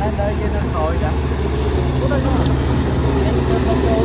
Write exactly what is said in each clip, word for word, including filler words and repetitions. Lên đây kia tôi tội vậy. Ủa đây không? Em tôi không vô.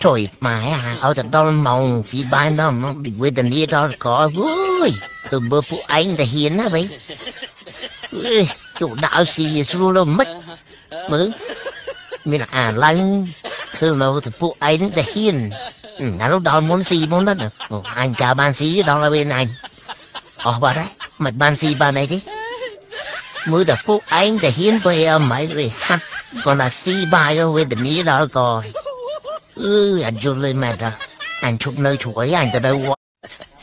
thôi mà ở trên đó mong chỉ bay nó nó bị quên tình đi đó có vui từ bữa phụ anh thì hiền á vậy chủ đạo gì xu đâu mất mới mình là à lanh thường đâu thì phụ anh thì hiền là lúc đó muốn gì muốn đó được anh chào ban sĩ đó là bên anh ở bà đấy mặt ban sĩ bà này chứ mới là phụ anh thì hiền với em mày rồi hát còn là sĩ bài ở bên tình đi đó coi. Ừ, anh vô lên mệt à. Anh chụp nơi chuối anh từ đâu quá.